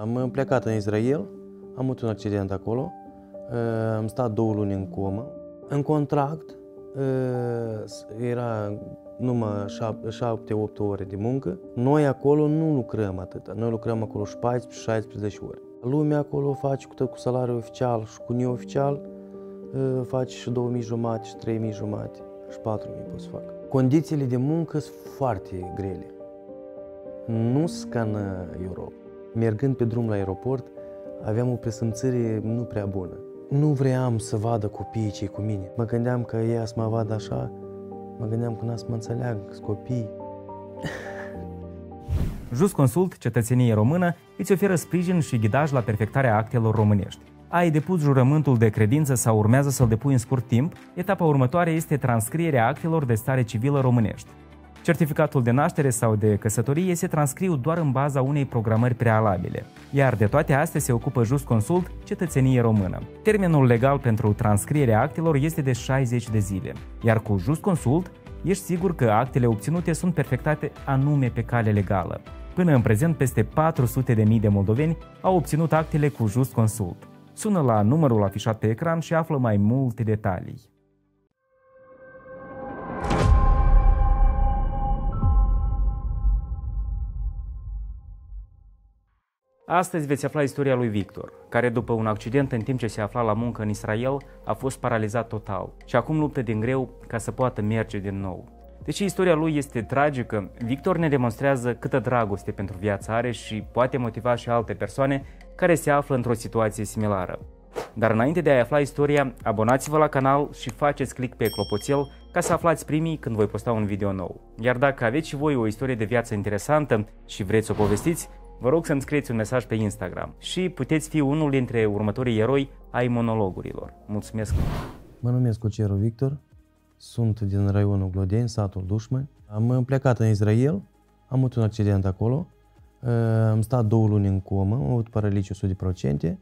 Am plecat în Israel, am avut un accident acolo, am stat 2 luni în comă. În contract era numai 7-8 ore de muncă. Noi acolo nu lucrăm atât, noi lucrăm acolo 14-16 ore. Lumea acolo face cu salariul oficial și cu neoficial, face și 2500, și 3500, și 4000 pot să fac. Condițiile de muncă sunt foarte grele. Nu sunt ca în Europa. Mergând pe drum la aeroport, aveam o presimțire nu prea bună. Nu vreau să vadă copiii cei cu mine. Mă gândeam că ea să mă vadă așa, mă gândeam că n-a să mă înțeleagă, că sunt copii. Just Consult, cetățenie română, îți oferă sprijin și ghidaj la perfectarea actelor românești. Ai depus jurământul de credință sau urmează să-l depui în scurt timp, etapa următoare este transcrierea actelor de stare civilă românești. Certificatul de naștere sau de căsătorie se transcriu doar în baza unei programări prealabile, iar de toate astea se ocupă Just Consult, cetățenie română. Termenul legal pentru transcrierea actelor este de 60 de zile, iar cu Just Consult ești sigur că actele obținute sunt perfectate anume pe cale legală. Până în prezent, peste 400.000 de moldoveni au obținut actele cu Just Consult. Sună la numărul afișat pe ecran și află mai multe detalii. Astăzi veți afla istoria lui Victor, care după un accident în timp ce se afla la muncă în Israel a fost paralizat total și acum luptă din greu ca să poată merge din nou. Deși istoria lui este tragică, Victor ne demonstrează câtă dragoste pentru viața are și poate motiva și alte persoane care se află într-o situație similară. Dar înainte de a afla istoria, abonați-vă la canal și faceți click pe clopoțel ca să aflați primii când voi posta un video nou. Iar dacă aveți și voi o istorie de viață interesantă și vreți să o povestiți, vă rog să-mi scrieți un mesaj pe Instagram și puteți fi unul dintre următorii eroi ai monologurilor. Mulțumesc! Mă numesc Cucerul Victor, sunt din raionul Glodeni, satul Dușme. Am plecat în Israel, am avut un accident acolo, am stat 2 luni în comă, am avut paraliciu 100%.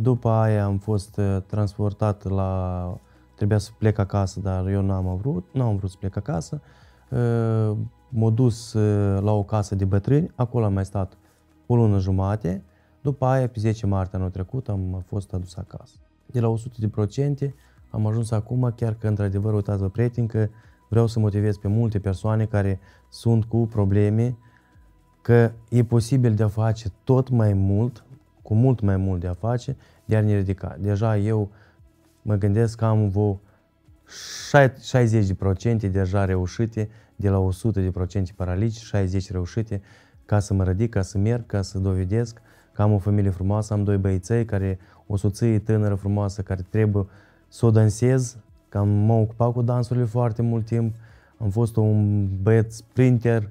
După aia am fost transportat la... Trebuia să plec acasă, dar eu n-am vrut să plec acasă. M-am dus la o casă de bătrâni, acolo am mai stat o lună jumate. După aia, pe 10 martie anul trecut, am fost adus acasă. De la 100% am ajuns acum, chiar că, într-adevăr, uitați-vă, prieteni, că vreau să motivez pe multe persoane care sunt cu probleme, că e posibil de a face tot mai mult, cu mult mai mult de a face, de a ne ridica. Deja eu mă gândesc că am vreo 60% deja reușite, de la 100% paralici, 60% reușite, ca să mă ridic, ca să merg, ca să dovedesc că am o familie frumoasă, am 2 băieței, care, o soție tânără frumoasă care trebuie să o dansez, că m-am ocupat cu dansurile foarte mult timp, am fost un băiat sprinter,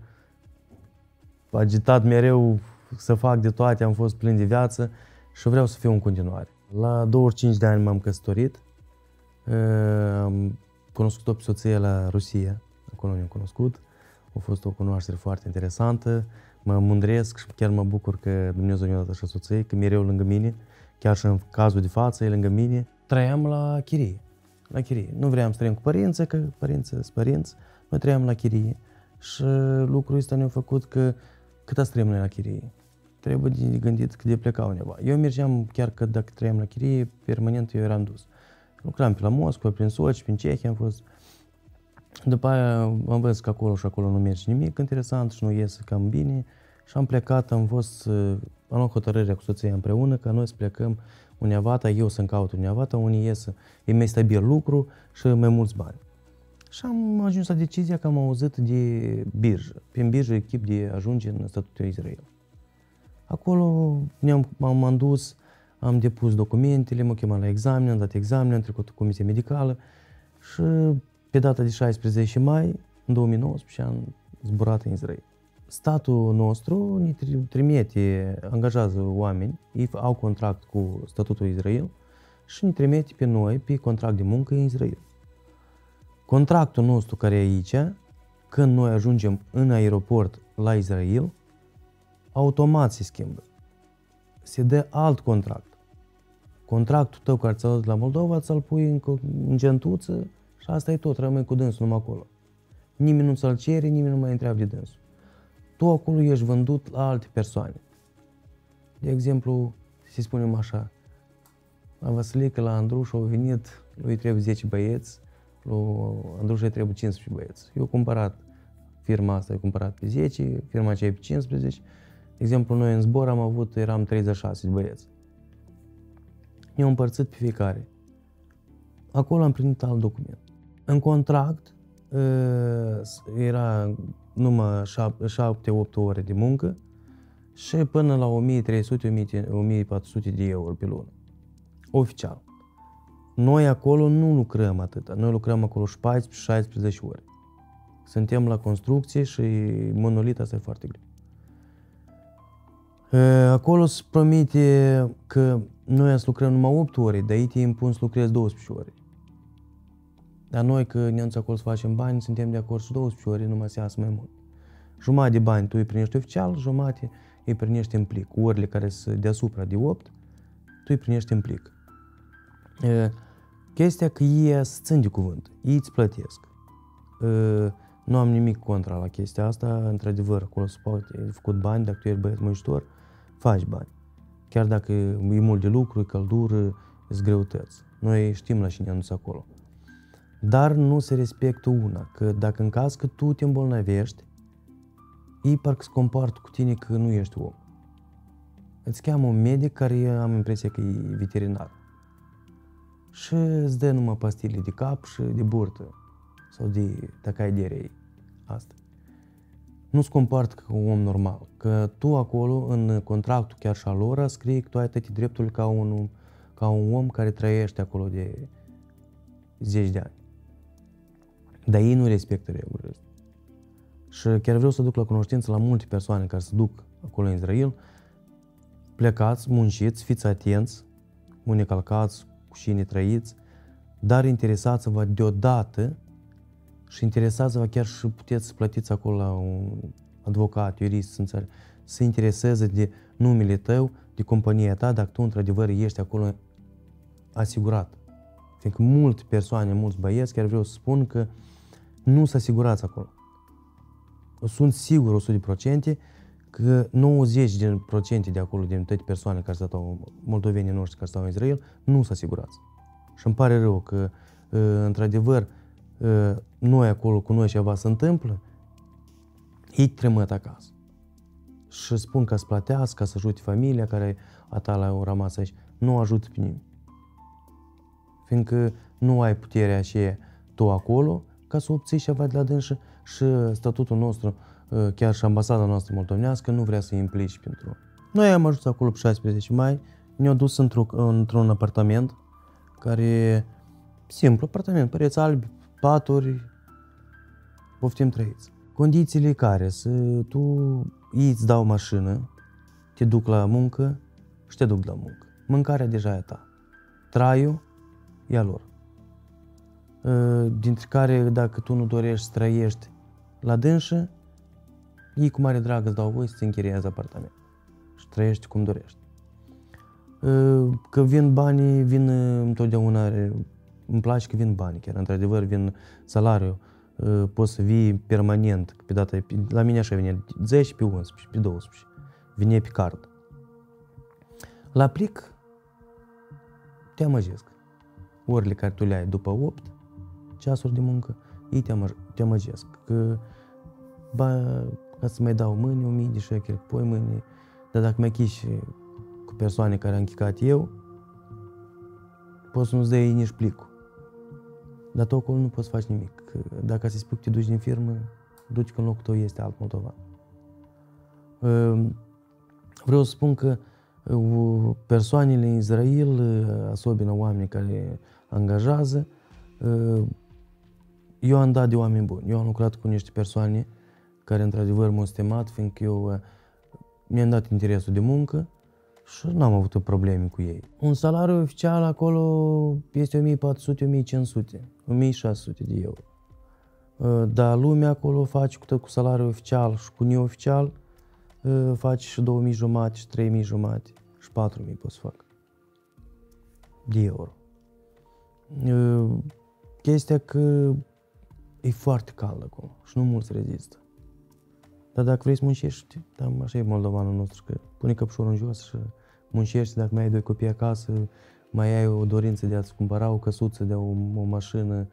agitat mereu să fac de toate, am fost plin de viață și vreau să fiu în continuare. La 25 de ani m-am căsătorit, am cunoscut-o pe soție la Rusia, acolo ne-am cunoscut, a fost o cunoaștere foarte interesantă, mă mândresc și chiar mă bucur că Dumnezeu mi-a dat așa soție, că mereu lângă mine, chiar și în cazul de față e lângă mine. Trăiam la chirie, la chirie. Nu vreau să trăim cu părinții, că părinții sunt părinți, noi trăiam la chirie și lucrul ăsta ne-a făcut că cât ați trăim noi la chirie? Trebuie de gândit cât de pleca undeva. Eu mergeam, chiar că dacă trăiam la chirie, permanent eu eram dus. Lucram pe la Moscova, prin Soci, prin Cehia am fost. După aia am văzut că acolo și acolo nu merge nimic interesant și nu iese cam bine și am plecat, am luat hotărârea cu soția împreună că noi să plecăm unevata, eu să-mi caut unevata, unii iese, e mai stabil lucru și mai mulți bani. Și am ajuns la decizia că am auzit de birjă. Prin birjă echip de ajunge în statutul Israel. Acolo m-am dus, am depus documentele, m-am chemat la examene, am dat examene, am trecut comisia medicală și pe data de 16 mai, în 2019, am zburat în Israel. Statul nostru ne trimite, angajează oameni, ei au contract cu statutul Israel și ne trimite pe noi, pe contract de muncă în Israel. Contractul nostru care e aici, când noi ajungem în aeroport la Israel, automat se schimbă. Se dă alt contract. Contractul tău care ți-l la Moldova, ți-l pui în gentuță și asta e tot, rămâi cu dânsul numai acolo. Nimeni nu ți-l cere, nimeni nu mai întreabă de dânsul. Tu acolo ești vândut la alte persoane. De exemplu, să spunem așa, la Vasilică, la Andruș au venit, lui trebuie 10 băieți, lui Andruș îi trebuie 15 băieți. Eu cumpărat firma asta, eu cumpărat pe 10, firma aceea pe 15. De exemplu, noi în zbor am avut, eram 36 băieți. Ne-au împărțit pe fiecare. Acolo am primit alt document. În contract era numai 7-8 ore de muncă și până la 1300-1400 de euro pe lună. Oficial. Noi acolo nu lucrăm atâta. Noi lucrăm acolo 14-16 ore. Suntem la construcție și monolita asta e foarte greu. Acolo se promite că noi ați lucrăm numai 8 ore, de aici te impun să lucrezi 12 ore. Dar noi, că ne-am acolo să facem bani, suntem de acord și 12 ore, numai se iasă mai mult. Jumătate de bani tu îi primești oficial, jumătate îi primești în plic. Orele care sunt deasupra de 8, tu îi primești în plic. Chestia că ei se țin de cuvânt, ei îți plătesc. Nu am nimic contra la chestia asta, într-adevăr, acolo se poate, ai făcut bani, dacă tu ești băiat muncitor, faci bani. Chiar dacă e mult de lucru, e căldură, e greutăți. Noi știm la cine am dus acolo. Dar nu se respectă una, că dacă în caz că tu te îmbolnăvești, ei parcă se comportă cu tine că nu ești om. Îți cheamă un medic care am impresia că e veterinar. Și îți dă numai pastile de cap și de burtă sau de tacai de rei. Asta. Nu se comportă ca un om normal, că tu acolo, în contractul chiar și al lor, scrie că tu ai toate drepturile ca un om care trăiește acolo de zeci de ani. Dar ei nu respectă regulile. Și chiar vreau să duc la cunoștință la multe persoane care se duc acolo în Israel. Plecați, munciți, fiți atenți, unde calcați, cu cine trăiți, dar interesați-vă deodată și interesați-vă chiar și puteți să plătiți acolo la un advocat, jurist, să intereseze de numele tău, de compania ta, dacă tu într-adevăr ești acolo asigurat. Fiindcă multe persoane, mulți băieți, chiar vreau să spun că nu se asigurați acolo. Sunt sigur 100% că 90% de acolo, din toate persoanele care stau, moldovenii noștri care stau în Israel, nu se asigurați. Și îmi pare rău că, într-adevăr, noi acolo cu noi ceva se întâmplă, ei tremătă acasă. Și spun ca să plătească, ca să ajute familia care a ta la o rămas aici. Nu ajută pe nimeni. Fiindcă nu ai puterea aceea tu acolo ca să obții ceva de la dânsă și statutul nostru, chiar și ambasada noastră moldovenească, nu vrea să îi implici pentru. Noi am ajuns acolo pe 16 mai, ne-au dus într-un apartament care, simplu, apartament, pereți albi, paturi, poftim trăiți. Condițiile care? Ei îți dau mașină, te duc la muncă și te duc la muncă. Mâncarea deja e ta. Traiul e a lor. Dintre care, dacă tu nu dorești să trăiești la dânsă, ei cu mare drag îți dau voie să-ți închiriezi apartament și trăiești cum dorești. Că vin banii, vin întotdeauna. Îmi place că vin bani, chiar într-adevăr vin salariul, poți să vii permanent, pe data, la mine așa vine 10, pe 11, pe 12, vine pe card. La plic te amăgesc. Orele care tu le ai după 8 ceasuri de muncă, ei te amăgesc. Că, ca să mai dau mâini, 1000 de șecheri, poi mâini, dar dacă mi-ai chiși cu persoane care am chicat eu, poți să nu-ți dai nici plicul. Dar tu acolo nu poți să faci nimic. Dacă se spui că te duci din firmă, duci că în locul tău este alt moldovan. Vreau să spun că persoanele în Israel, asobina oamenii care angajează, eu am dat de oameni buni. Eu am lucrat cu niște persoane care într-adevăr m-au stemat, fiindcă eu mi-am dat interesul de muncă și n-am avut probleme cu ei. Un salariu oficial acolo este 1400, 1500, 1600 de euro. Dar lumea acolo face cu salariul oficial și cu neoficial, faci și 2500, și 3500, și 4000 poți să fac de euro. Chestia că e foarte cald acolo și nu mulți rezistă. Dar dacă vrei să muncești, așa e moldovanul nostru, că pune căpșorul în jos și muncești, dacă mai ai doi copii acasă, mai ai o dorință de a-ți cumpăra o căsuță, de o mașină,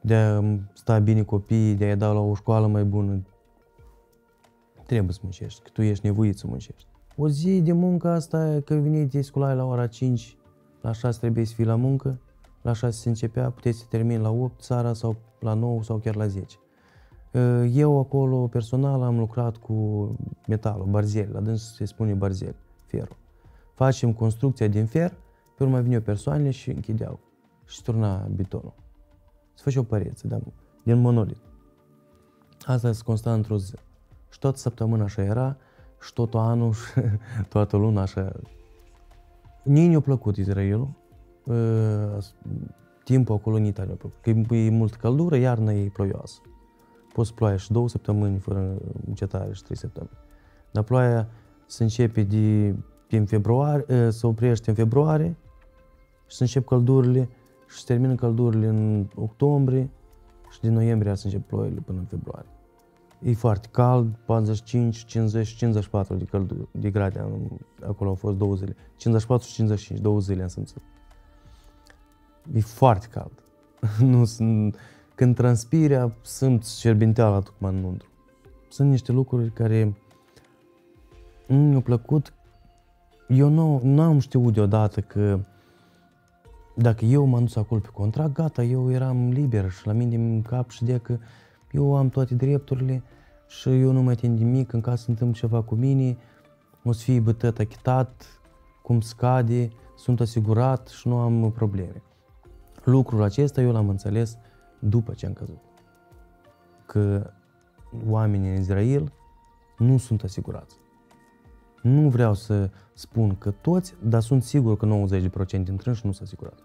de a sta bine copiii, de a-i da la o școală mai bună. Trebuie să muncești, că tu ești nevoit să muncești. O zi de muncă asta, că vine de sculai la ora 5, la 6 trebuie să fii la muncă, la 6 se începea, puteți să termini la 8 seara sau la 9 sau chiar la 10. Eu acolo personal am lucrat cu metalul, barzeli, la dâns se spune barzeli, ferul. Facem construcția din fer, pe urmă veneau persoanele și închideau și turna betonul. Se făcea o păreță, da, din monolit. Asta se consta într-o zi. Și toată săptămâna așa era, și tot anul, și toată luna așa. Nici nu-i plăcut Israelul, timpul acolo în Italia mi-a plăcut, că e mult căldură, iarna e ploioasă. Poți ploaie și 2 săptămăni fără încetare și 3 săptămâni. Dar ploaia se începe în februarie, se oprește în februarie și se încep căldurile și se termină căldurile în octombrie și din noiembrie se încep ploile până în februarie. E foarte cald, 45, 50, 54 de, de grade, acolo au fost 2 zile. 54 și 55, 2 zile am simțit. E foarte cald. Când transpiri, simți șerbinteala tocmai înăuntru. Sunt niște lucruri care nu mi-au plăcut. Eu nu am știut deodată că dacă eu m-am dus acolo pe contract, gata, eu eram liber și la mine în cap și de că eu am toate drepturile și eu nu mai tind nimic, în caz se întâmplă ceva cu mine, o să fie bătăt achitat, cum scade, sunt asigurat și nu am probleme. Lucrul acesta eu l-am înțeles după ce am căzut. Că oamenii în Israel nu sunt asigurați. Nu vreau să spun că toți, dar sunt sigur că 90% dintre ei nu sunt asigurați.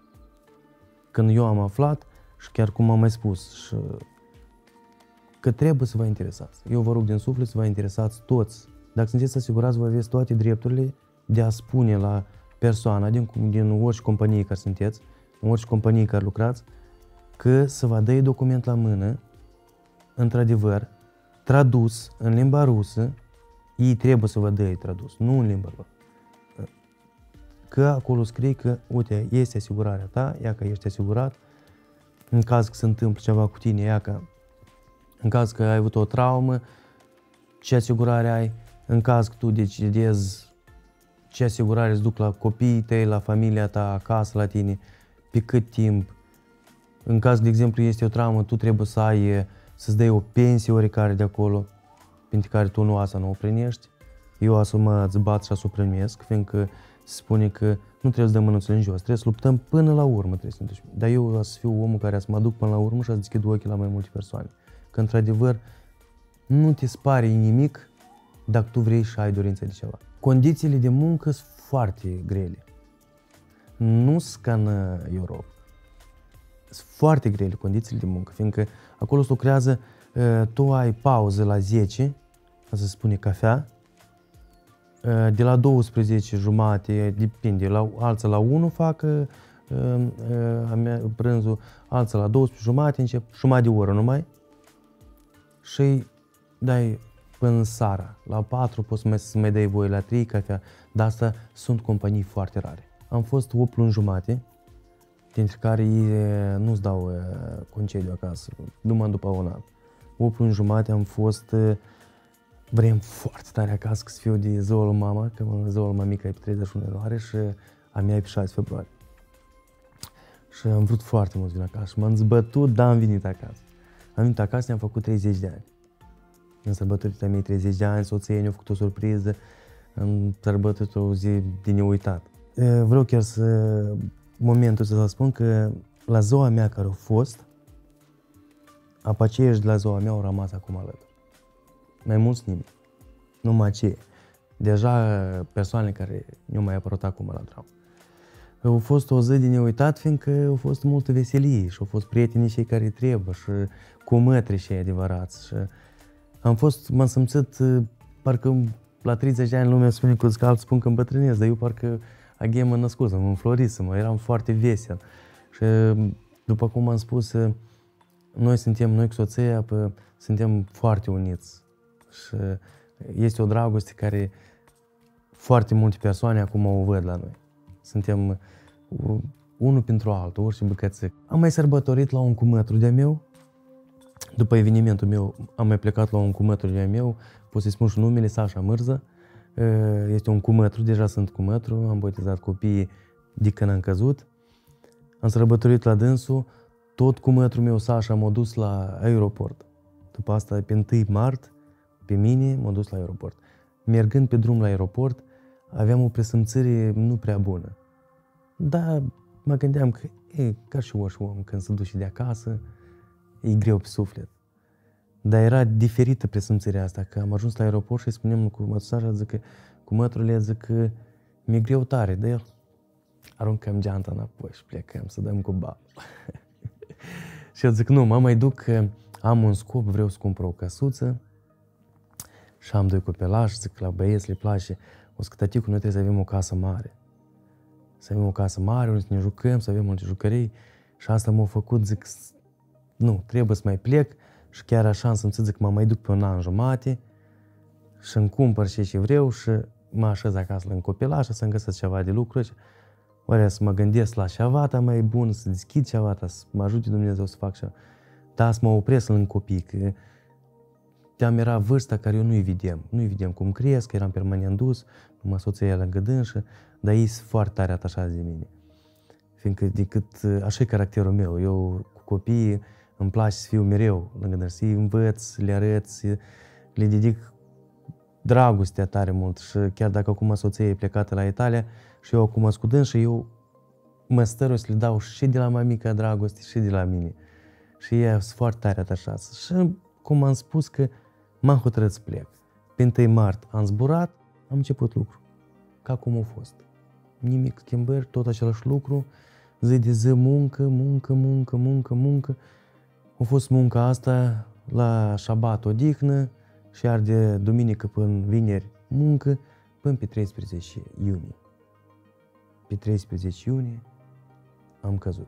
Când eu am aflat și chiar cum am mai spus, și că trebuie să vă interesați. Eu vă rog din suflet să vă interesați toți. Dacă sunteți asigurați, vă aveți toate drepturile de a spune la persoana din orice companie care sunteți, în orice companie care lucrați, că să vă dai document la mână, într-adevăr, tradus în limba rusă, ei trebuie să vă dai tradus, nu în limba lor. Că acolo scrie că, uite, este asigurarea ta, ia că ești asigurat, în caz că se întâmplă ceva cu tine, ia că în caz că ai avut o traumă, ce asigurare ai, în caz că tu decidezi ce asigurare îți duc la copiii tăi, la familia ta, acasă, la tine, pe cât timp. În caz, de exemplu, este o traumă, tu trebuie să ai, să-ți dai o pensie oricare de acolo, pentru care tu nu asta nu o primești. Eu asta mă zbat și o primesc, fiindcă se spune că nu trebuie să dăm mânuțele în jos, trebuie să luptăm până la urmă. Dar eu să fiu omul care să mă duc până la urmă și să deschid ochii la mai multe persoane. Că într-adevăr nu te spare nimic dacă tu vrei și ai dorința de ceva. Condițiile de muncă sunt foarte grele. Nu sunt ca în Europa. Sunt foarte grele condițiile de muncă, fiindcă acolo se lucrează, tu ai pauză la 10, asta se spune cafea, de la 12:30, depinde, alții la 1 fac prânzul, alții la 12:30, încep jumătate de oră numai. Și dai până seara, la 4 poți să mai dai voie la 3 cafea, dar asta sunt companii foarte rare. Am fost 8 luni jumate, dintre care nu-ți dau concediu acasă, numai după un an. 8 luni jumate am fost, vrem foarte tare acasă să fiu de ziua lui mama, că ziua lui mamica e pe 31 ianuarie și a mea e pe 6 februarie. Și am vrut foarte mult să vin acasă, m-am zbătut, dar am venit acasă. Am venit acasă, ne-am făcut 30 de ani. În sărbătorită mea 30 de ani, soția ne-a făcut o surpriză, am sărbătorit o zi de neuitat. Vreau chiar să, momentul să vă spun că la ziua mea care a fost, apaceiești de la ziua mea au rămas acum alături. Mai mulți nimeni, numai aceia. Deja persoanele care nu mai apărut acum la drum. A fost o zi de neuitat, fiindcă au fost multă veselie și au fost prietenii cei care trebuie și cumătri cei adevărați. Și m-am simțit, parcă la 30 de ani lumea spune că alții spun că îmbătrânesc, dar eu parcă aghem mă născut, mă înflorisem, eram foarte vesel. Și după cum am spus, noi cu soția, suntem foarte uniți și este o dragoste care foarte multe persoane acum o văd la noi. Suntem unul pentru altul, orice bucățic. Am mai sărbătorit la un cumătru de-a meu. După evenimentul meu am mai plecat la un cumătru de-a meu. Pot să-i spun și numele, Sasha Mărză. Este un cumătru, deja sunt cumătru, am botezat copiii de când am căzut. Am sărbătorit la dânsul, tot cumătrul meu, Sasha, m-a dus la aeroport. După asta, pe 1 mart, pe mine, m-a dus la aeroport. Mergând pe drum la aeroport, aveam o presimțire nu prea bună. Dar mă gândeam că, ca și orice om, când se duce de acasă, e greu pe suflet. Dar era diferită presimțirea asta, că am ajuns la aeroport și spuneam cu Sasha, zic că cu mătrule, zic că mi-e greu tare, dar el aruncăm geanta înapoi și plecăm să dăm cu bal. Și eu zic, nu, mă mai duc, că am un scop, vreau să cumpăr o căsuță și am doi copelași, zic că la băieți le place, o zic, tăticu, noi trebuie să avem o casă mare. Să avem o casă mare, unde să ne jucăm, să avem multe jucării. Și asta m-a făcut, zic, nu, trebuie să mai plec. Și chiar așa am simțit, zic, mă mai duc pe un an jumate și îmi cumpăr ce vreau și mă așez acasă în copilaj și să-mi găsesc ceva de lucruri. Oare să mă gândesc la ceva mai bun, să deschid ceva, să mă ajute Dumnezeu să fac ceva. Dar să mă opresc în copii, că te-am era vârsta care eu nu-i vedeam. Nu-i vedeam cum cresc, că eram permanent dus, mă soția ea lângă dânsă, dar ei sunt foarte tare atașați de mine. Fiindcă așa e caracterul meu, eu cu copiii îmi place să fiu mereu lângă dânsă, să-i învăț, le arăt, le dedic dragostea tare mult. Și chiar dacă acum soția e plecată la Italia, și eu acum cu dânsă, eu mă stăruiesc să le dau și de la mamica dragoste și de la mine. Și ei sunt foarte tare atașați. Și cum am spus că m-am hotărât să plec. Pe 1 mart am zburat, am început lucru. Ca cum a fost. Nimic schimbări, tot același lucru. Zi de zi muncă. A fost munca asta la șabat odihnă și iar de duminică până vineri muncă, până pe 13 iunie. Pe 13 iunie am căzut.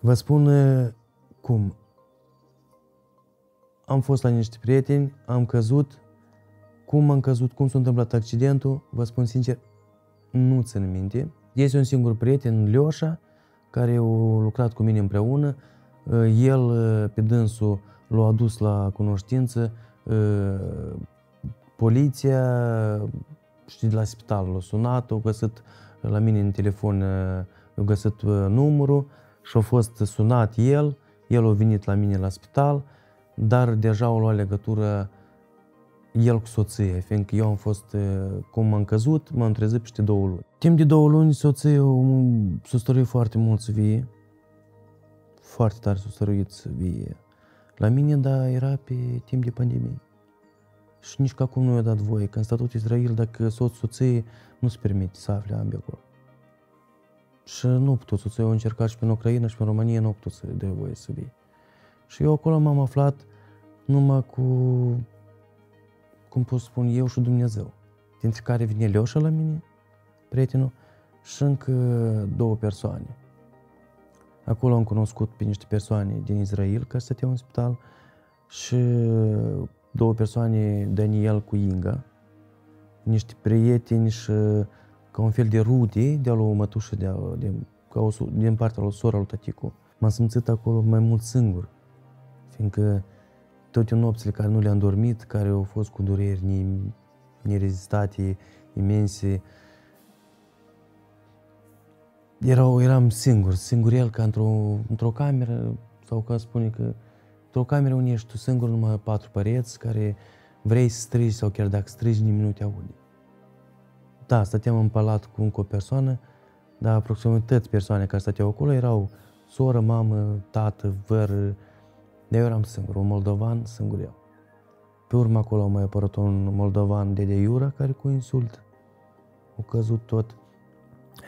Vă spun cum. Am fost la niște prieteni, am căzut. Cum am căzut, cum s-a întâmplat accidentul, vă spun sincer, nu țin minte. Este un singur prieten, Leoșa, care a lucrat cu mine împreună. El, pe dânsul, l-a adus la cunoștință poliția și de la spital l-a sunat, au găsit la mine în telefon, au găsit numărul și a fost sunat el. El a venit la mine la spital, dar deja au luat legătură el cu soție, fiindcă eu am fost, cum m-am căzut, m-am trezit peste 2 luni. Timp de 2 luni, soție s-a stăruit foarte mult să vie, foarte tare s-a stăruit să vie la mine, dar era pe timp de pandemie. Și nici că acum nu i-a dat voie, că în statut Israel, dacă soție nu se permite să afle ambii acolo. Și nu a putut, soția a încercat și pe Ucraina și pe România, nu a putut să dea voie să vie. Și eu acolo m-am aflat numai cu, cum pot spun, eu și Dumnezeu, dintre care vine Leoșa la mine, prietenul, și încă 2 persoane. Acolo am cunoscut pe niște persoane din Israel care stăteau în spital și 2 persoane, Daniel cu Inga, niște prieteni și ca un fel de rude de-a lui mătușă, din partea lui sora lui tăticu. M-am simțit acolo mai mult singur, fiindcă toate nopțile care nu le-am dormit, care au fost cu dureri nerezistate, imense, eram singur el, ca într-o cameră, sau ca spune că într-o cameră unde ești tu singur, numai 4 păreți, care vrei să strigi sau chiar dacă strigi, nimeni nu te aude. Da, stăteam în palat cu încă o persoană, dar aproximativ persoane care stăteau acolo erau soră, mamă, tată, vără. De eu eram singur, un moldovan, singur eu. Pe urmă acolo a mai apărut un moldovan, Dede Iura, care cu insult a căzut tot.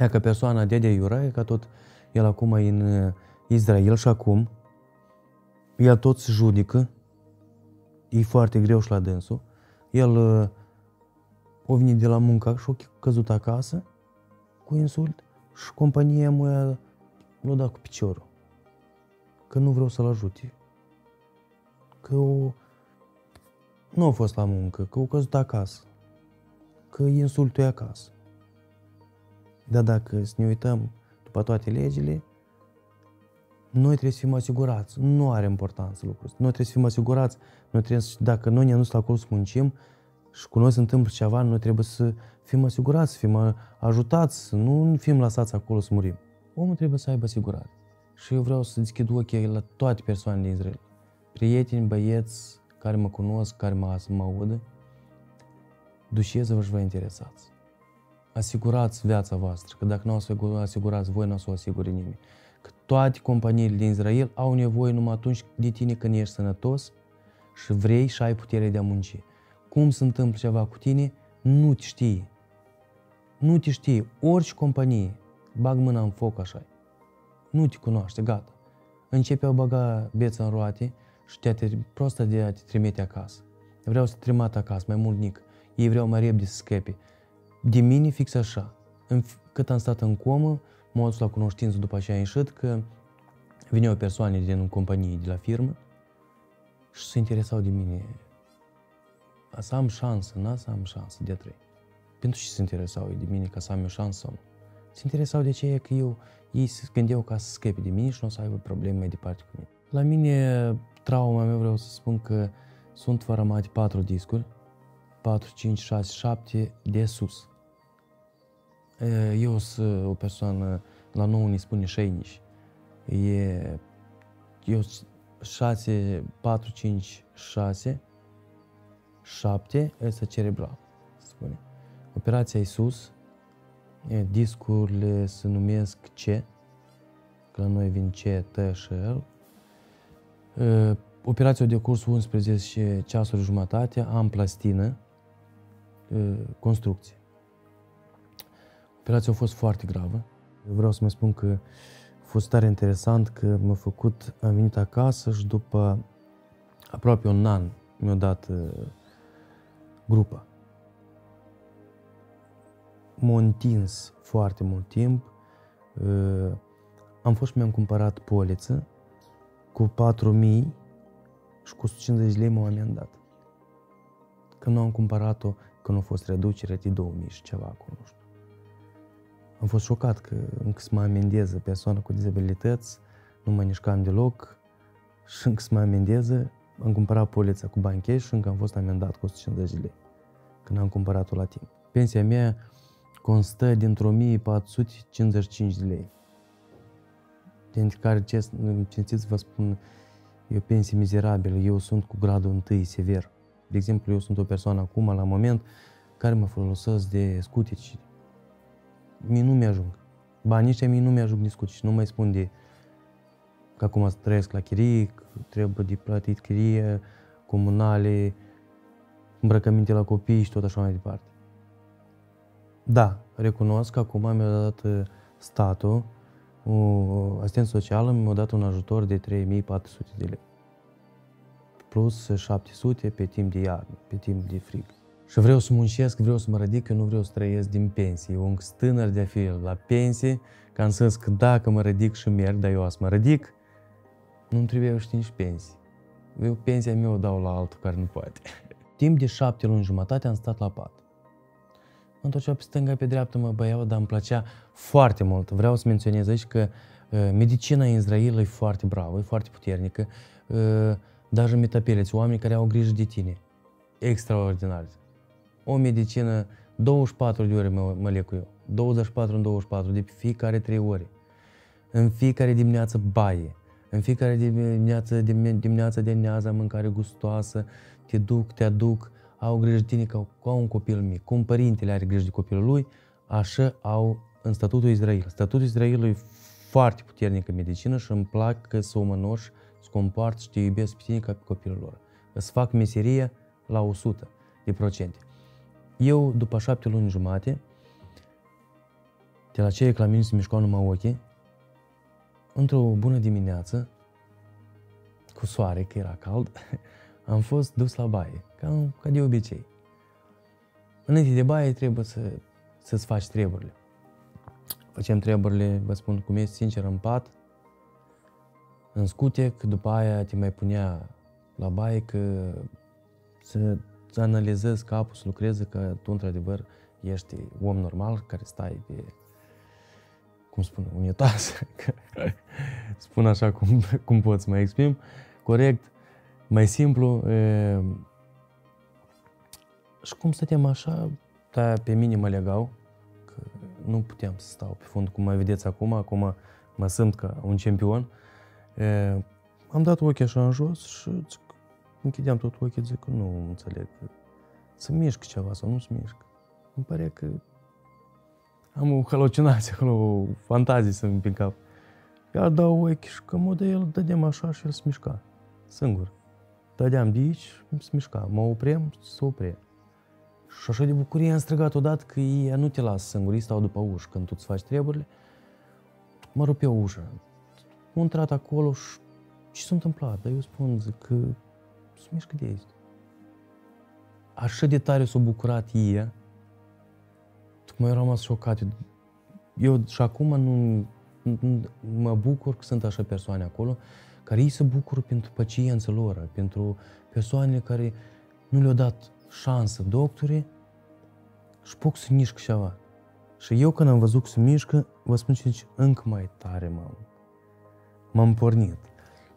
Ea că persoana Dede Iura, e ca tot, el acum e în Israel și acum, el tot se judecă, e foarte greu și la dânsul. El a venit de la muncă și a căzut acasă cu insult și compania mea l-a dat cu piciorul, că nu vreau să-l ajute. Că nu a fost la muncă, că au căzut acasă, că insultul e acasă. Dar dacă să ne uităm după toate legile, noi trebuie să fim asigurați. Nu are importanță lucrul ăsta. Noi trebuie să fim asigurați. Noi trebuie să, dacă noi ne-am dus la acolo să muncim și cu noi se întâmplă ceva, noi trebuie să fim asigurați, să fim ajutați, să nu fim lăsați acolo să murim. Omul trebuie să aibă asigurare. Și eu vreau să deschid ochii la toate persoanele din Israel. Prieteni, băieți care mă cunosc, care mă audă, dușeză-vă și vă interesați. Asigurați viața voastră, că dacă nu o asigurați voi, nu o să o asigure nimeni. Că toate companiile din Israel au nevoie numai atunci de tine când ești sănătos și vrei și ai putere de a munci. Cum se întâmplă ceva cu tine, nu te știi. Nu te știi. Orice companie, bag mâna în foc așa, nu te cunoaște, gata. Începe a băga beță în roate și prosta de a te trimite acasă. Vreau să te trimit acasă, mai mult nic. Ei vreau mai repede să scape. De mine fix așa. Cât am stat în comă, m-am dus la cunoștință după aceea înșit că veneau persoane din companie, de la firmă și se interesau de mine. A să am șansă, n-a să am șansă de a trăi. Pentru ce se interesau ei de mine, ca să am o șansă sau nu? Se interesau de ce e că ei se gândeau ca să scape de mine și nu o să aibă probleme mai departe cu mine. La mine, trauma mea, vreau să spun că sunt fărâmate 4 discuri, 4, 5, 6, 7 de sus. Eu sunt o persoană, la nouă ne spune șeiniș. Eu 6, 4, 5, 6, 7, este cerebral, se spune. Operația e sus, discurile se numesc C, că la noi vin C, T și L. Operația de curs 11 ceasuri jumătate, am plastină, construcție. Operația a fost foarte gravă. Vreau să mai spun că a fost tare interesant că m-a făcut, am venit acasă și după aproape un an mi-a dat grupa. M-a întins foarte mult timp. Am fost și mi-am cumpărat poliță cu 4.000 și cu 150 lei m-au amendat. Când nu am cumpărat-o, când a fost reducere de 2.000 și ceva acolo, nu știu. Am fost șocat că încă să mă amendeze persoană cu dizabilități, nu mă mișcam deloc și încă să mă amendeze. Am cumpărat polița cu bani cash și încă am fost amendat cu 150 lei când am cumpărat-o la timp. Pensia mea constă dintr-o 1455 de lei, dintre care, cinstiți vă spun, e o pensie mizerabilă, eu sunt cu gradul 1 sever. De exemplu, eu sunt o persoană acum, la moment, care mă folosesc de scutici. Mie nu mi-ajung. Banii ăștia mie nu mi-ajung nici scutici. Nu mai spun de că acum trăiesc la chirie, trebuie de plătit chirie, comunale, îmbrăcăminte la copii și tot așa mai departe. Da, recunosc că acum mi-a dat statul, asistent social, mi-a dat un ajutor de 3400 de lei. Plus 700 pe timp de iarnă, pe timp de frig. Și vreau să muncesc, vreau să mă ridic, eu nu vreau să trăiesc din pensie. Eu încă sunt tânăr de a fi la pensie, că am zis că dacă mă ridic și merg, dar eu azi mă ridic, nu-mi trebuie să știu nici pensie. Eu pensia mea o dau la altul care nu poate. Timp de 7 luni jumătate am stat la pat. Mă întorceam pe stânga, pe dreapta mă băiau, dar îmi plăcea foarte mult. Vreau să menționez aici că medicina în Israel e foarte bravă, e foarte puternică. Dar metapeleți, oamenii care au grijă de tine. Extraordinar. O medicină, 24 de ore mă lec cu eu. 24 în 24, de fiecare 3 ore. În fiecare dimineață baie. În fiecare dimineață de nează, mâncare gustoasă, te duc, te aduc. Au grijă de tine ca un copil mic. Cum părintele are grijă de copilul lui, așa au în statutul Israel. Statutul Israelului e foarte puternică medicină și îmi plac că sunt omănoși, să compartă și te iubesc pe tine ca pe copilul lor. Îți fac meserie la 100%. Eu, după 7 luni jumate, de la cei la mine se mișcau numai ochii, într-o bună dimineață, cu soare, că era cald, am fost dus la baie, ca de obicei. Înainte de baie trebuie să-ți faci treburile. Facem treburile, vă spun cum e, sincer, în pat, în scutec, după aia te mai punea la baie că să analizezi capul, să lucrezi, că tu într-adevăr ești om normal care stai pe, cum spun, unitaz, spun așa cum pot să mă exprim, corect, mai simplu. Și cum stăteam așa, dar pe mine mă legau, că nu puteam să stau pe fund, cum mă vedeți acum mă simt ca un campion. Am dat ochii așa în jos și închideam tot ochii, zic că nu înțeleg, să mișcă ceva sau nu se mișcă. Îmi pare că am o halucinație acolo, o fantazie să-mi prin cap. Iar dau ochii și că modă el dădeam așa și el se mișca, singur. Dădeam de aici, se mișca, mă oprem, se oprea. Și așa de bucurie am strigat odată că ei nu te las singur, ei stau după ușă când tu îți faci treburile. Mă rup eu ușa, am intrat acolo și ce s-a întâmplat? Dar eu spun, zic că se mișcă de aici. Așa de tare s-a bucurat ei, tocmai eu am rămas șocat. Eu și acum nu mă bucur că sunt așa persoane acolo, care ei se bucură pentru pacienții lor, pentru persoanele care nu le-au dat șansă doctorii și pot să mișcă ceva. Și eu când am văzut că se mișcă, vă spun ce zici, încă mai tare m-am pornit.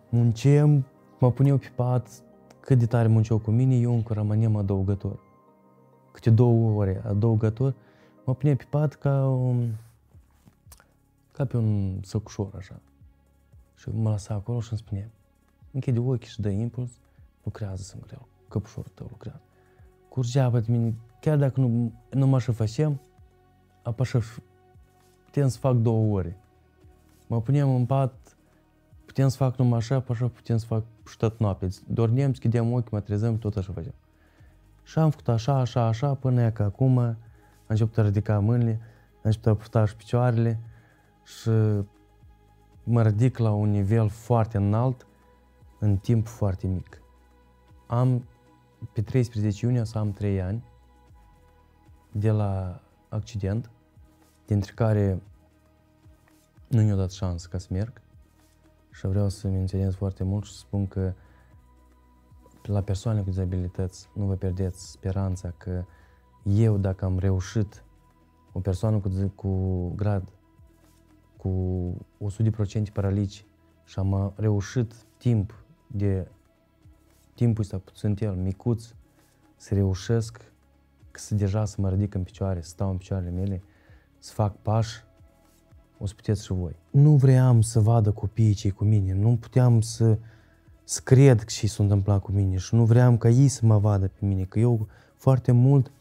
Munceam, mă puneau pe pat, cât de tare munceau cu mine, eu încă rămâneam adăugător. Câte 2 ore adăugător, mă puneam pe pat ca pe un săcușor așa. Și mă lăsa acolo și îmi spunea, închide ochii și dă impuls, lucrează singur el, căpușorul tău lucrează. Curgea pe mine, chiar dacă nu mă și făceam, apă așa putem să fac 2 ore. Mă puneam în pat, putem să fac numai așa, apă așa putem să fac și tot noapte. Dorneam, schideam ochii, mă trezeam, tot așa făceam. Și am făcut așa, până că acum am început a ridica mâinile, am început a purta și picioarele și mă ridic la un nivel foarte înalt, în timp foarte mic. Pe 13 iunie o să am 3 ani de la accident, dintre care nu mi-a dat șansă ca să merg și vreau să menționez foarte mult și să spun că la persoane cu dizabilități nu vă pierdeți speranța că eu, dacă am reușit, o persoană cu grad, cu 100% paralici și am reușit timpul ăsta puțin el, micuț, să reușesc să deja să mă ridic în picioare, să stau în picioarele mele, să fac pași, o să puteți și voi. Nu vreau să vadă copiii cei cu mine, nu puteam să cred că și s-a întâmplat cu mine și nu vreau ca ei să mă vadă pe mine, că eu foarte mult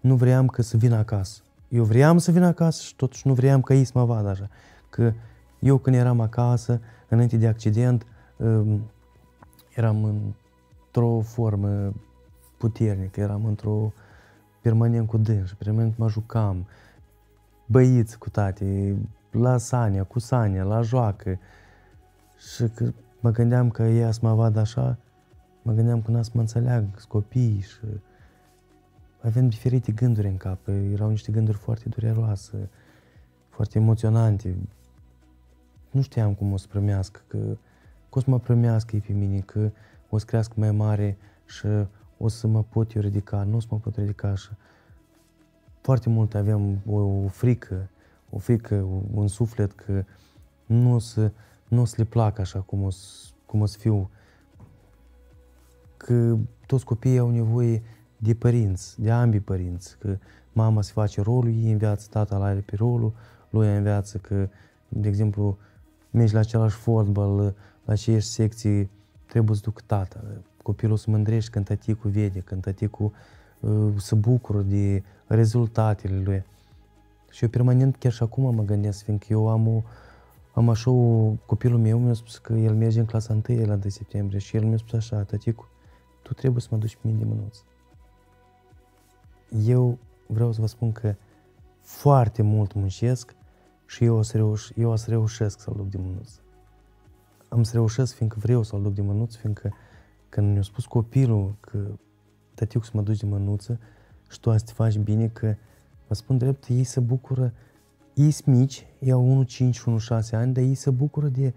nu vreau ca să vin acasă. Eu vreau să vin acasă și totuși nu vreau ca ei să mă vadă așa. Că eu când eram acasă, înainte de accident, eram într-o formă puternică, eram permanent cu dânsi, permanent mă jucam, băiți cu tate, la Sania, cu Sania, la joacă. Și că mă gândeam că ea să mă vadă așa, mă gândeam că n-a să mă înțeleagă, că-s copii și aveam diferite gânduri în cap, erau niște gânduri foarte dureroase, foarte emoționante. Nu știam cum o să primească, că o să mă primească ei pe mine, că o să crească mai mare și o să mă pot eu ridica, nu o să mă pot ridica și foarte mult aveam o frică, un suflet că nu o să le plac așa cum o să fiu. Că toți copiii au nevoie de părinți, de ambii părinți, că mama se face rolul ei în viață, tata îl are pe rolul lui în viață, că, de exemplu, mergi la același fotbal, la aceeași secție, trebuie să duc tata. Copilul se mândrește când tăticul vede, când tăticul se bucură de rezultatele lui. Și eu permanent, chiar și acum mă gândesc, fiindcă eu copilul meu mi-a spus că el merge în clasa 1 la 2 septembrie și el mi-a spus așa, tăticul, tu trebuie să mă duci pe mine de mânuță. Eu vreau să vă spun că foarte mult muncesc și eu o să reușesc să-l duc de mânuță. Am să reușesc fiindcă vreau să-l duc de mânuță, fiindcă când mi-a spus copilul că tăticu să mă duci de mânuță și tu azi te faci bine, că vă spun drept, ei se bucură, ei sunt mici, ei au 1-5 și 1-6 ani, dar ei se bucură de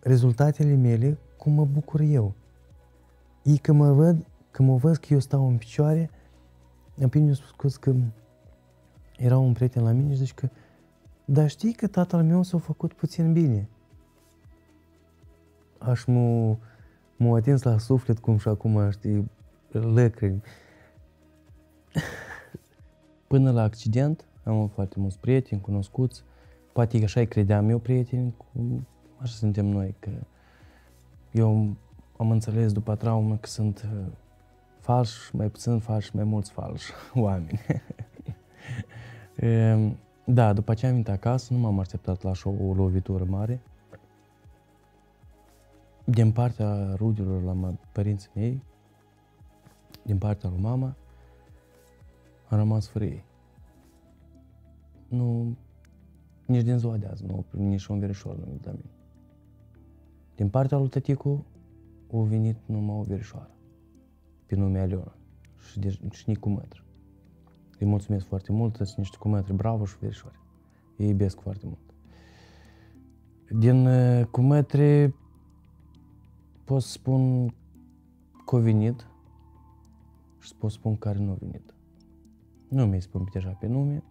rezultatele mele cum mă bucur eu. Ei când mă văd Când mă văd că eu stau în picioare, în plinul spus că era un prieten la mine și zice că dar știi că tatăl meu s-a făcut puțin bine. Aș m-a atins la suflet cum și acum, știi, lăcrimi. Până la accident am foarte mulți prieteni cunoscuți, poate așa-i credeam eu prieteni, așa suntem noi, că eu am înțeles după traumă că sunt falși, mai puțin falși, mai mulți falși oameni. Da, după ce am venit acasă, nu m-am așteptat la așa o lovitură mare. Din partea rudelor la părinții mei, din partea lui mama, am rămas fără ei. Nu, nici din ziua de azi, nu au primit nici un verișor numit la mine. Din partea lui tăticu, au venit numai o verișoară, pe nume Aliona, și nici cu mătră. Îi mulțumesc foarte mult, sunt niște cumătri bravo și verișoare. Ei iubesc foarte mult. Din cumătri, pot să spun că a venit și pot să spun care nu a venit. Nu mi-i spun deja pe nume,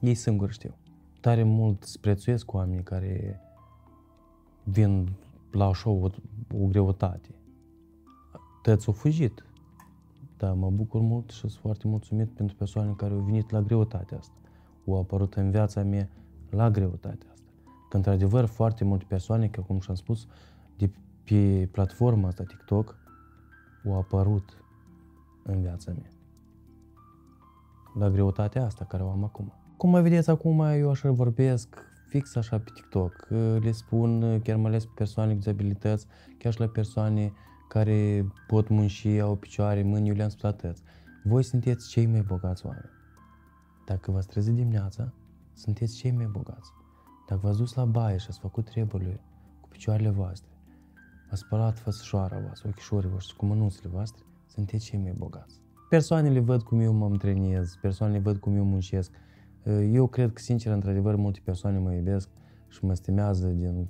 ei singuri știu. Tare mult prețuiesc oamenii care vin la așa o greutate. Tăți-o fugit. Da, mă bucur mult și sunt foarte mulțumit pentru persoanele care au venit la greutatea asta. Au apărut în viața mea la greutatea asta. Că, într-adevăr, foarte multe persoane, că, cum și-am spus, de pe platforma asta, TikTok, au apărut în viața mea. La greutatea asta care o am acum. Cum mai vedeți acum, eu așa vorbesc fix așa pe TikTok. Le spun, chiar mai ales pe persoane cu dizabilități, chiar și la persoane care pot munci, au picioare, mâini, eu le-am spus atât. Voi sunteți cei mai bogați oameni. Dacă v-ați trezit dimineața, sunteți cei mai bogați. Dacă v-ați dus la baie și ați făcut treburile cu picioarele voastre, ați spălat fățișoara voastră, ochișorii voștri, cu mânuțele voastre, sunteți cei mai bogați. Persoanele văd cum eu mă antrenez, persoanele văd cum eu muncesc. Eu cred că, sincer, într-adevăr, multe persoane mă iubesc și mă stimează din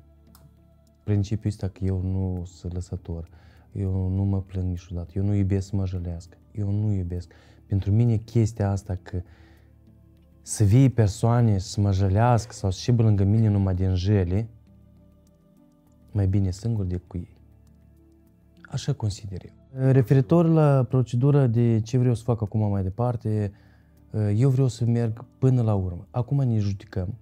principiul ăsta că eu nu sunt lăsător. Eu nu mă plâng niciodată, eu nu iubesc să mă jălească, eu nu iubesc. Pentru mine chestia asta că să vii persoane să mă jălească sau să șibă lângă mine numai din jele, mai bine singur decât cu ei. Așa consider eu. Referitor la procedura de ce vreau să fac acum mai departe, eu vreau să merg până la urmă. Acum ne judecăm.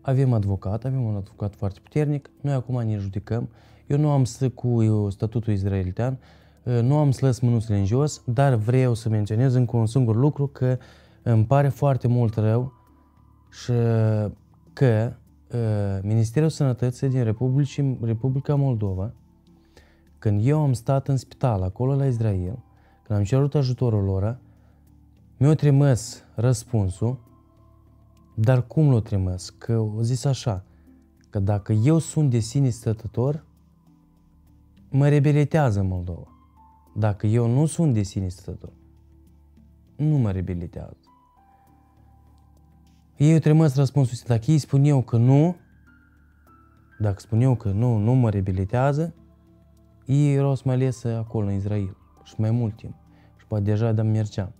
Avem advocat, avem un advocat foarte puternic, noi acum ne judecăm. Eu nu am să cu statutul izraelitean, nu am să lăs mânuțele în jos, dar vreau să menționez încă un singur lucru că îmi pare foarte mult rău și că Ministerul Sănătății din Republica Moldova, când eu am stat în spital acolo la Israel, când am cerut ajutorul lor, mi-au trimis răspunsul, dar cum l-au trimis? Că au zis așa, că dacă eu sunt de sine stătător, mă reabilitează Moldova. Dacă eu nu sunt de sine stătător, nu mă reabilitează. Ei îi trimis răspunsul ăsta. Dacă ei spun eu că nu, dacă spun eu că nu, nu mă reabilitează, ei erau să mă lese acolo, în Israel, și mai mult timp. Și poate deja de-am mergeam.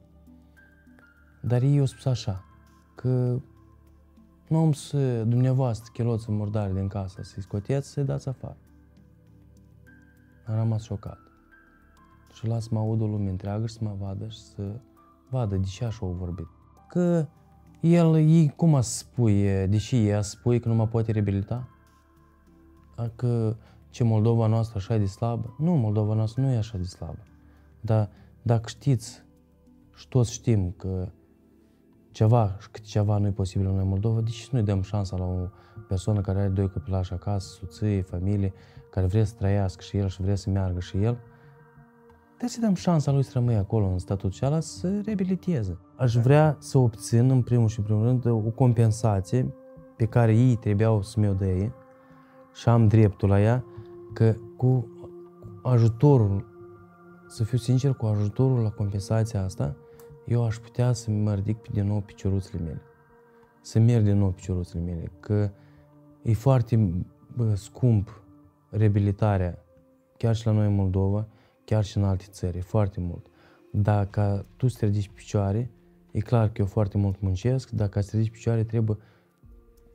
Dar ei au spus așa, că nu am să, dumneavoastră, chiloți în murdare din casă, să-i scoteți, să-i dați afară. Am rămas șocat și las să mă aud o lume întreagă și să mă vadă și să vadă de ce așa au vorbit. Că el, ei, cum a spui, deși ei a spui că nu mă poate reabilita? Că ce Moldova noastră așa e de slabă? Nu, Moldova noastră nu e așa de slabă. Dar dacă știți și toți știm că ceva nu e posibil în Moldova, deși nu-i dăm șansa la o persoană care are doi copilași acasă, soție, familie, care vrea să trăiască și el și vrea să meargă și el, trebuie să dăm șansa lui să rămâie acolo în statut și ala să reabiliteze. Aș vrea să obțin, în primul și în primul rând, o compensație pe care ei trebuiau să mi-o dea și am dreptul la ea, că cu ajutorul, să fiu sincer, cu ajutorul la compensația asta, eu aș putea să mă ridic din nou picioruțele mele, să merg din nou picioruțele mele, că e foarte scump reabilitarea, chiar și la noi în Moldova, chiar și în alte țări, e foarte mult. Dacă tu să te ridici picioare, e clar că eu foarte mult muncesc, dacă să te ridici picioare trebuie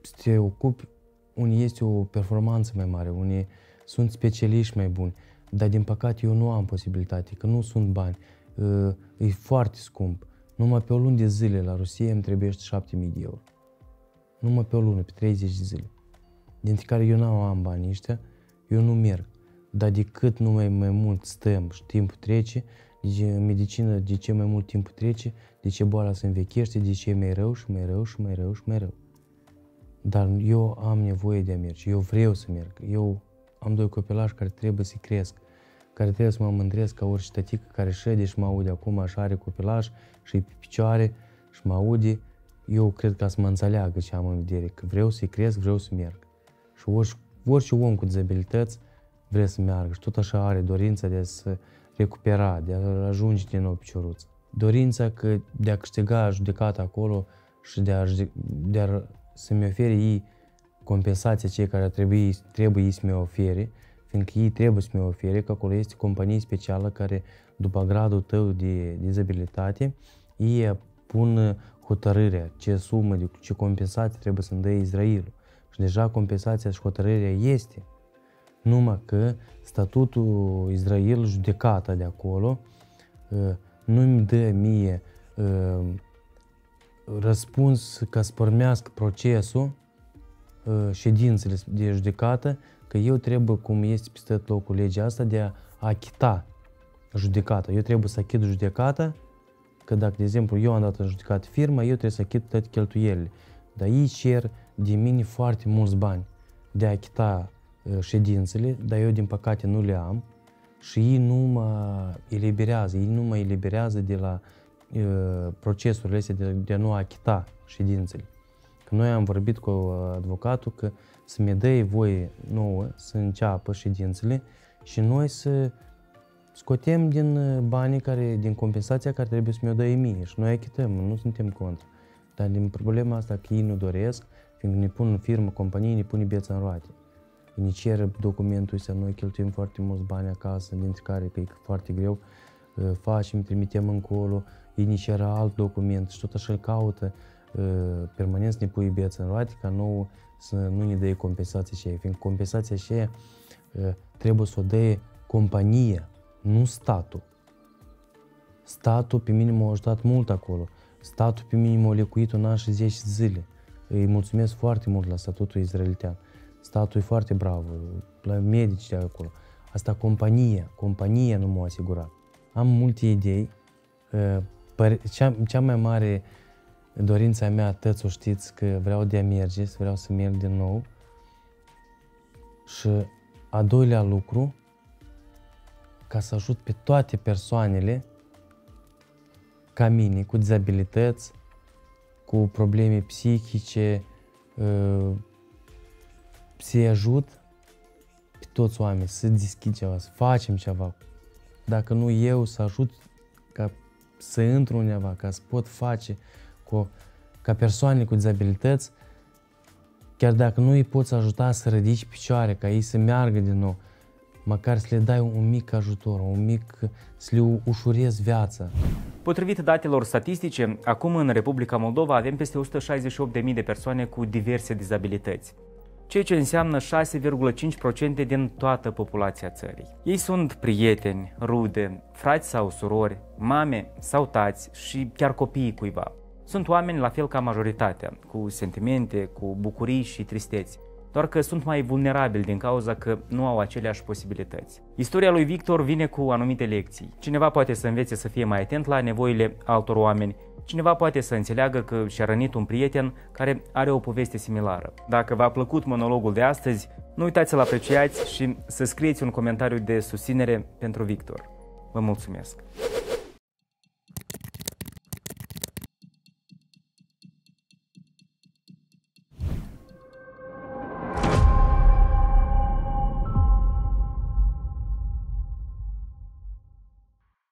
să te ocupi, unii este o performanță mai mare, unii sunt specialiști mai buni, dar din păcate eu nu am posibilitate, că nu sunt bani, e foarte scump. Numai pe o lună de zile la Rusia îmi trebuiește 7.000 de euro. Numai pe o lună, pe 30 de zile. Dintre care eu nu am banii ăștia, eu nu merg. Dar de cât nu mai mult stăm și timpul trece, în medicină de ce mai mult timpul trece, de ce boala se învechește, de ce e mai rău și mai rău și mai rău și mai rău. Dar eu am nevoie de a merge, eu vreau să merg. Eu am doi copilași care trebuie să cresc, care trebuie să mă mândresc ca orice tătică care șede și mă aude acum, așa are copilaș și pe picioare și mă aude. Eu cred că să mă înțeleagă ce am în vedere, că vreau să-i cresc, vreau să merg. Și orice om cu dizabilități vrea să meargă și tot așa are dorința de a se recupera, de a ajunge din nou picioruță. Dorința că de a câștiga judecata acolo și de a să-mi ofere ei compensația cei care trebuie să mi-o ofere, fiindcă ei trebuie să mi-o ofere, că acolo este companie specială care, după gradul tău de dizabilitate, ei pun hotărârea, ce sumă, ce compensație trebuie să-mi dă Israelul. Și deja compensația și hotărârea este, numai că statutul Israel, judecata de acolo, nu-mi dă mie răspuns ca să pornească procesul, ședințele de judecată, că eu trebuie, cum este peste tot locul legea asta, de a achita judecata. Eu trebuie să achit judecata, că dacă, de exemplu, eu am dat în judecată firma, eu trebuie să achit toate cheltuielile. Dar ei cer de mine foarte mulți bani de a achita ședințele, dar eu, din păcate, nu le am și ei nu mă eliberează, de la procesurile astea de a nu achita ședințele. Că noi am vorbit cu advocatul că să-mi dea voie nouă să înceapă ședințele și noi să scotem din banii care, din compensația care trebuie să mi-o dea mie și noi achităm, nu suntem contra. Dar din problema asta că ei nu doresc, fiindcă ne pun în firmă, companie, ne pune beța în roate. Ne cer documentul ăsta, noi cheltuim foarte mulți bani acasă, dintre care că e foarte greu, facem, trimitem încolo, ei ne cer alt document și tot așa îl caută, permanent ne pui beța în roate ca nouă să nu ne dea compensația aceea, fiindcă compensația aceea trebuie să o dea compania, nu statul. Statul pe mine m-a ajutat mult acolo. Statul pe mine m-a lecuit un an și 10 zile. Îi mulțumesc foarte mult la statutul izraelitean. Statul e foarte bravo, la medici de acolo. Asta compania nu m-a asigurat. Am multe idei. Cea mai mare dorința mea, tăți o știți, că vreau de a merge, vreau să merg din nou. Și a doilea lucru, ca să ajut pe toate persoanele ca mine, cu dizabilități, cu probleme psihice, să-i ajut pe toți oamenii să deschid ceva, să facem ceva. Dacă nu eu, să ajut ca să intru undeva, ca să pot face ca persoane cu dizabilități, chiar dacă nu îi poți ajuta să ridici picioare, ca ei să meargă din nou, măcar să le dai un mic ajutor, să le ușurezi viața. Potrivit datelor statistice, acum în Republica Moldova avem peste 168.000 de persoane cu diverse dizabilități, ceea ce înseamnă 6,5% din toată populația țării. Ei sunt prieteni, rude, frați sau surori, mame sau tați și chiar copiii cuiva. Sunt oameni la fel ca majoritatea, cu sentimente, cu bucurii și tristeți, doar că sunt mai vulnerabili din cauza că nu au aceleași posibilități. Istoria lui Victor vine cu anumite lecții. Cineva poate să învețe să fie mai atent la nevoile altor oameni, cineva poate să înțeleagă că și-a rănit un prieten care are o poveste similară. Dacă v-a plăcut monologul de astăzi, nu uitați să-l apreciați și să scrieți un comentariu de susținere pentru Victor. Vă mulțumesc!